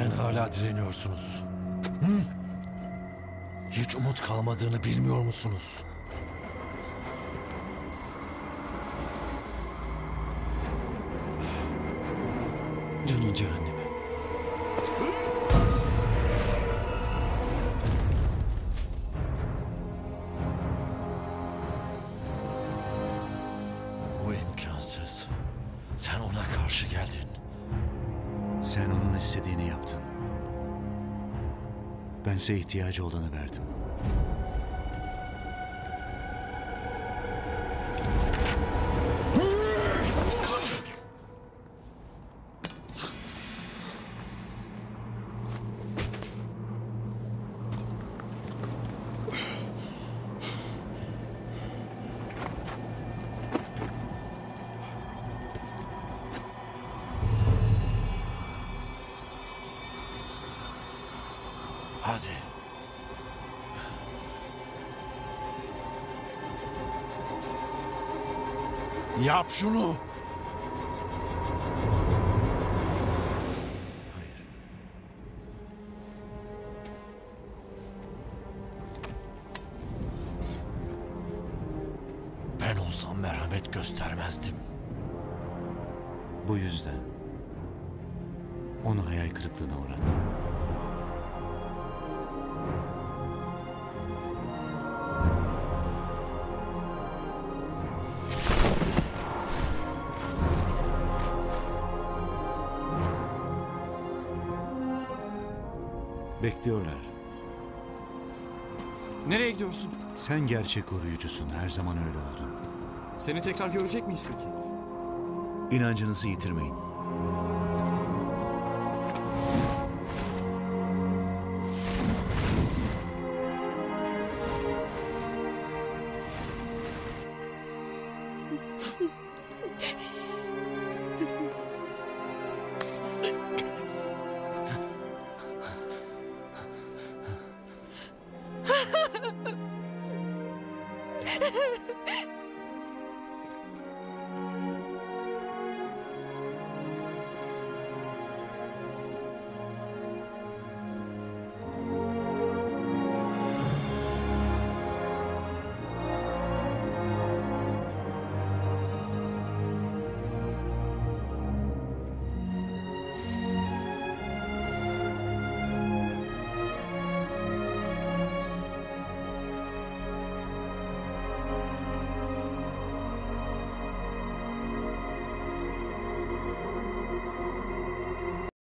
Sen hala direniyorsunuz. Hı? Hiç umut kalmadığını bilmiyor musunuz? Canın cehenneme. Bu imkansız. Sen ona karşı geldin. Sen onun istediğini yaptın. Bense ihtiyacı olanı verdim. Hadi. Yap şunu. Hayır. Ben olsam merhamet göstermezdim. Bu yüzden onu hayal kırıklığına uğrattım. Bekliyorlar. Nereye gidiyorsun? Sen gerçek koruyucusun. Her zaman öyle oldun. Seni tekrar görecek miyiz peki? İnancınızı yitirmeyin.